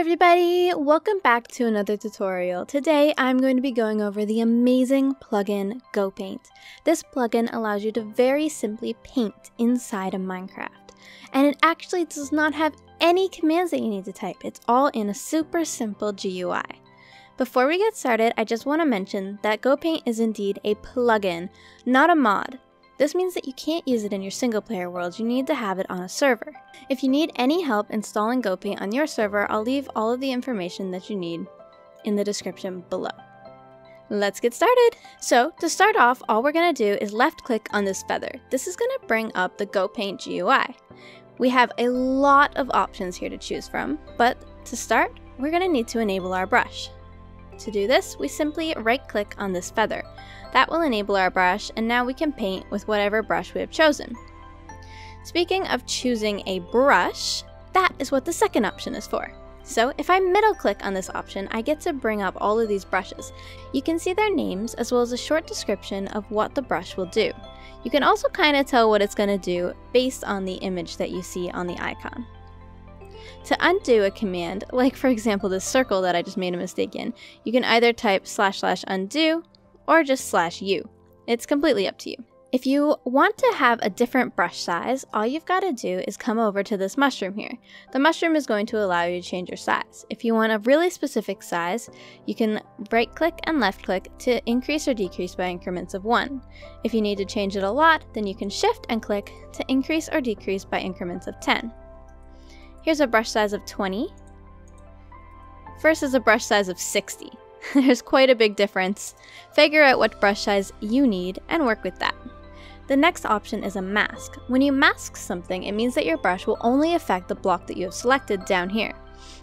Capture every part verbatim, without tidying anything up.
everybody, welcome back to another tutorial. Today I'm going to be going over the amazing plugin GoPaint. This plugin allows you to very simply paint inside of Minecraft. And it actually does not have any commands that you need to type. It's all in a super simple G U I. Before we get started, I just want to mention that GoPaint is indeed a plugin, not a mod. This means that you can't use it in your single player world, you need to have it on a server. If you need any help installing GoPaint on your server, I'll leave all of the information that you need in the description below. Let's get started! So to start off, all we're going to do is left click on this feather. This is going to bring up the GoPaint G U I. We have a lot of options here to choose from, but to start, we're going to need to enable our brush. To do this, we simply right click on this feather. That will enable our brush, and now we can paint with whatever brush we have chosen. Speaking of choosing a brush, that is what the second option is for. So if I middle click on this option, I get to bring up all of these brushes. You can see their names as well as a short description of what the brush will do. You can also kind of tell what it's going to do based on the image that you see on the icon. To undo a command, like for example this circle that I just made a mistake in, you can either type slash slash undo or just slash u. It's completely up to you. If you want to have a different brush size, all you've got to do is come over to this mushroom here. The mushroom is going to allow you to change your size. If you want a really specific size, you can right click and left click to increase or decrease by increments of one. If you need to change it a lot, then you can shift and click to increase or decrease by increments of ten. Here's a brush size of twenty versus a brush size of sixty. There's quite a big difference. Figure out what brush size you need and work with that. The next option is a mask. When you mask something, it means that your brush will only affect the block that you have selected down here.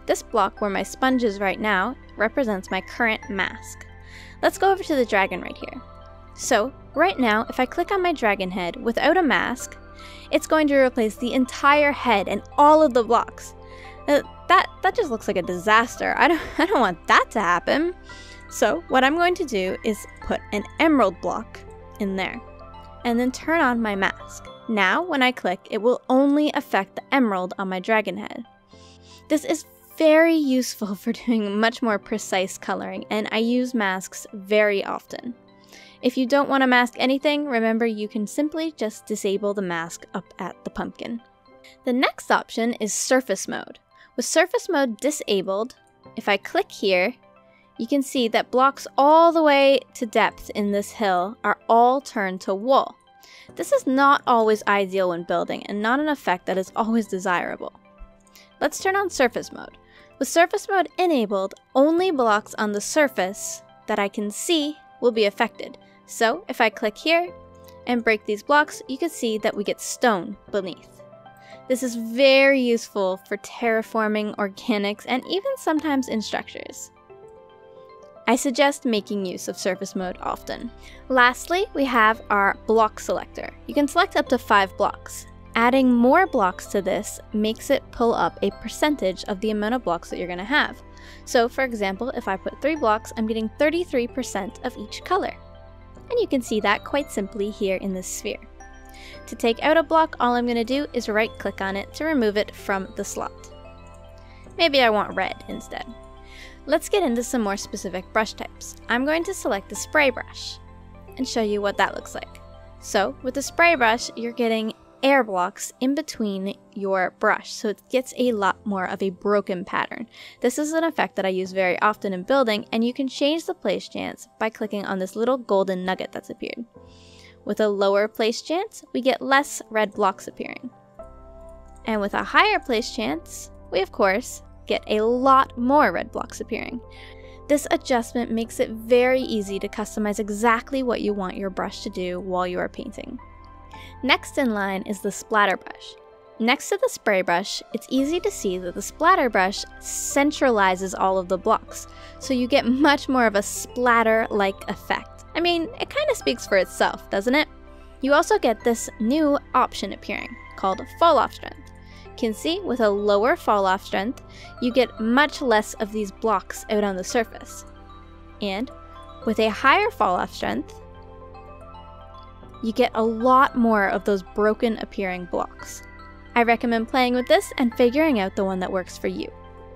This block where my sponge is right now represents my current mask. Let's go over to the dragon right here. So right now, if I click on my dragon head without a mask, it's going to replace the entire head and all of the blocks. Uh, that, that just looks like a disaster. I don't, I don't want that to happen. So what I'm going to do is put an emerald block in there and then turn on my mask. Now when I click, it will only affect the emerald on my dragon head. This is very useful for doing much more precise coloring, and I use masks very often. If you don't want to mask anything, remember you can simply just disable the mask up at the pumpkin. The next option is surface mode. With surface mode disabled, if I click here, you can see that blocks all the way to depth in this hill are all turned to wool. This is not always ideal when building and not an effect that is always desirable. Let's turn on surface mode. With surface mode enabled, only blocks on the surface that I can see will be affected. So if I click here and break these blocks, you can see that we get stone beneath. This is very useful for terraforming, organics, and even sometimes in structures. I suggest making use of surface mode often. Lastly, we have our block selector. You can select up to five blocks. Adding more blocks to this makes it pull up a percentage of the amount of blocks that you're going to have. So for example, if I put three blocks, I'm getting thirty-three percent of each color. And you can see that quite simply here in this sphere. To take out a block, all I'm going to do is right click on it to remove it from the slot. Maybe I want red instead. Let's get into some more specific brush types. I'm going to select the spray brush and show you what that looks like. So with the spray brush, you're getting air blocks in between your brush, so it gets a lot more of a broken pattern. This is an effect that I use very often in building, and you can change the place chance by clicking on this little golden nugget that's appeared. With a lower place chance, we get less red blocks appearing. And with a higher place chance, we of course get a lot more red blocks appearing. This adjustment makes it very easy to customize exactly what you want your brush to do while you are painting. Next in line is the splatter brush. Next to the spray brush, it's easy to see that the splatter brush centralizes all of the blocks, so you get much more of a splatter-like effect. I mean, it kind of speaks for itself, doesn't it? You also get this new option appearing called fall-off strength. You can see with a lower fall-off strength, you get much less of these blocks out on the surface. And with a higher fall-off strength, you get a lot more of those broken appearing blocks. I recommend playing with this and figuring out the one that works for you.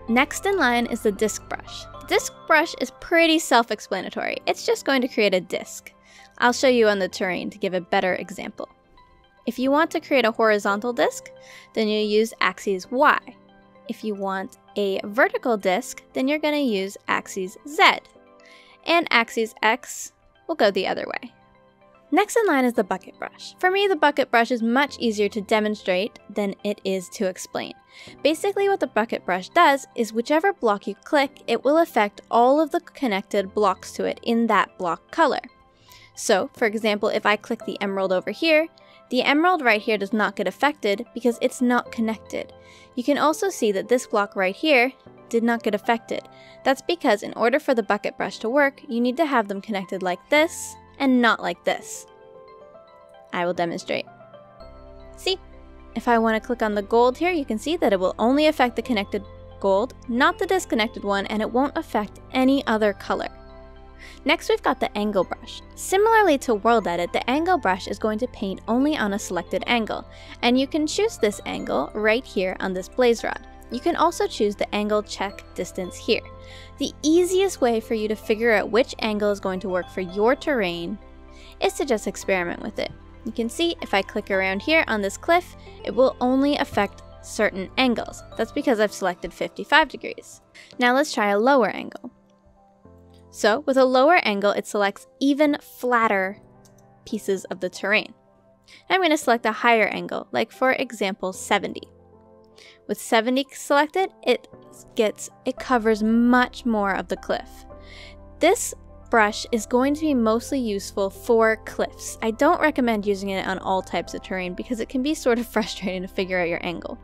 Next in line is the disc brush. The disc brush is pretty self-explanatory. It's just going to create a disc. I'll show you on the terrain to give a better example. If you want to create a horizontal disc, then you use axis Y. If you want a vertical disc, then you're going to use axis Z. And axis X will go the other way. Next in line is the bucket brush. For me, the bucket brush is much easier to demonstrate than it is to explain. Basically, what the bucket brush does is whichever block you click, it will affect all of the connected blocks to it in that block color. So, for example, if I click the emerald over here, the emerald right here does not get affected because it's not connected. You can also see that this block right here did not get affected. That's because in order for the bucket brush to work, you need to have them connected like this and not like this. I will demonstrate. See, if I want to click on the gold here, you can see that it will only affect the connected gold, not the disconnected one, and it won't affect any other color. Next, we've got the angle brush. Similarly to WorldEdit, the angle brush is going to paint only on a selected angle, and you can choose this angle right here on this blaze rod. You can also choose the angle check distance here. The easiest way for you to figure out which angle is going to work for your terrain is to just experiment with it. You can see if I click around here on this cliff, it will only affect certain angles. That's because I've selected fifty-five degrees. Now let's try a lower angle. So with a lower angle, it selects even flatter pieces of the terrain. I'm going to select a higher angle, like for example, seventy. With seventy selected, it gets, it covers much more of the cliff. This brush is going to be mostly useful for cliffs. I don't recommend using it on all types of terrain because it can be sort of frustrating to figure out your angle.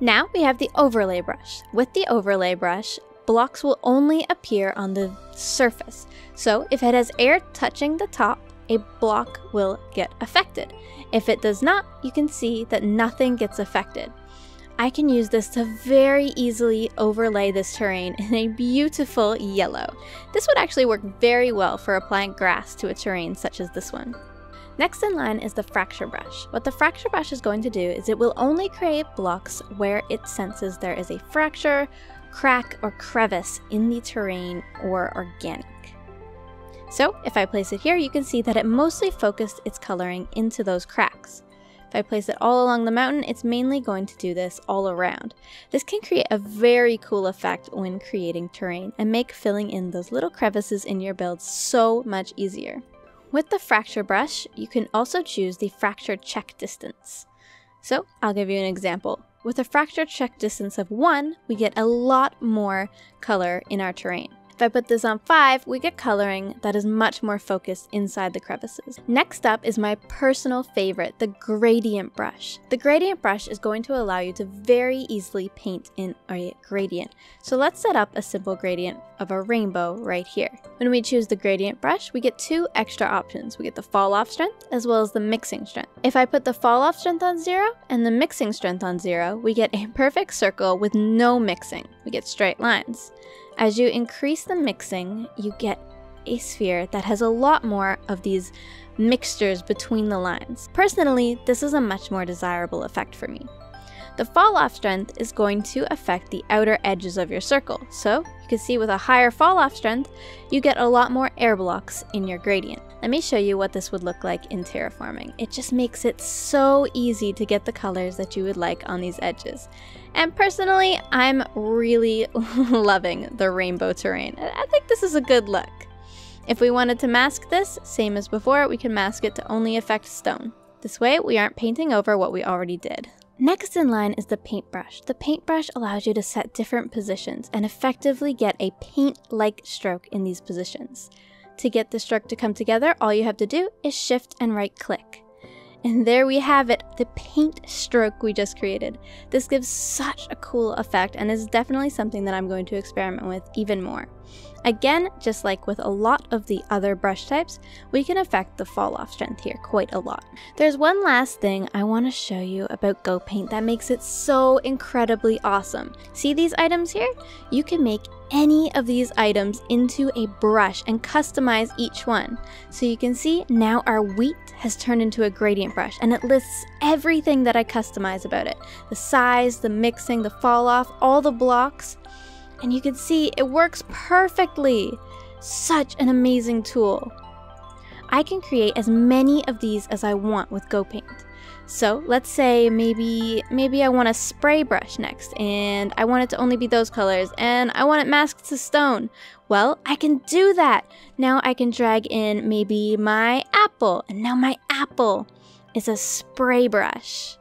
Now we have the overlay brush. With the overlay brush, blocks will only appear on the surface. So if it has air touching the top, a block will get affected. If it does not, you can see that nothing gets affected. I can use this to very easily overlay this terrain in a beautiful yellow. This would actually work very well for applying grass to a terrain such as this one. Next in line is the fracture brush. What the fracture brush is going to do is it will only create blocks where it senses there is a fracture, crack, or crevice in the terrain or organic. So if I place it here, you can see that it mostly focused its coloring into those cracks. If I place it all along the mountain, it's mainly going to do this all around. This can create a very cool effect when creating terrain and make filling in those little crevices in your build so much easier. With the fracture brush, you can also choose the fracture check distance. So I'll give you an example. With a fracture check distance of one, we get a lot more color in our terrain. If I put this on five, we get coloring that is much more focused inside the crevices. Next up is my personal favorite, the gradient brush. The gradient brush is going to allow you to very easily paint in a gradient. So let's set up a simple gradient of a rainbow right here. When we choose the gradient brush, we get two extra options. We get the fall off strength as well as the mixing strength. If I put the fall off strength on zero and the mixing strength on zero, we get a perfect circle with no mixing. We get straight lines. As you increase the mixing, you get a sphere that has a lot more of these mixtures between the lines. Personally, this is a much more desirable effect for me. The fall-off strength is going to affect the outer edges of your circle. So you can see with a higher fall-off strength, you get a lot more air blocks in your gradient. Let me show you what this would look like in terraforming. It just makes it so easy to get the colors that you would like on these edges. And personally, I'm really loving the rainbow terrain. I think this is a good look. If we wanted to mask this, same as before, we can mask it to only affect stone. This way, we aren't painting over what we already did. Next in line is the paintbrush. The paintbrush allows you to set different positions and effectively get a paint-like stroke in these positions. To get the stroke to come together, all you have to do is shift and right-click. And there we have it, the paint stroke we just created. This gives such a cool effect and is definitely something that I'm going to experiment with even more. Again, just like with a lot of the other brush types, we can affect the fall-off strength here quite a lot. There's one last thing I want to show you about GoPaint that makes it so incredibly awesome. See these items here? You can make any of these items into a brush and customize each one. So you can see now our wheat has turned into a gradient brush and it lists everything that I customize about it. The size, the mixing, the fall-off, all the blocks. and you can see it works perfectly. Such an amazing tool. I can create as many of these as I want with GoPaint. So let's say maybe maybe I want a spray brush next, and I want it to only be those colors, and I want it masked to stone. Well, I can do that. Now I can drag in maybe my apple, and now my apple is a spray brush.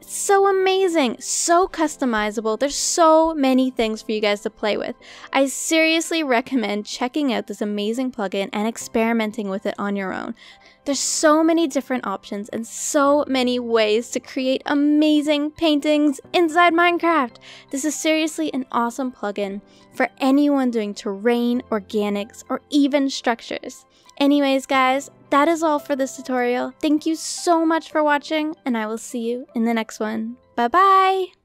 It's so amazing, so customizable. There's so many things for you guys to play with. I seriously recommend checking out this amazing plugin and experimenting with it on your own. There's so many different options and so many ways to create amazing paintings inside Minecraft. This is seriously an awesome plugin for anyone doing terrain, organics, or even structures. Anyways, guys, that is all for this tutorial. Thank you so much for watching, and I will see you in the next one. Bye-bye!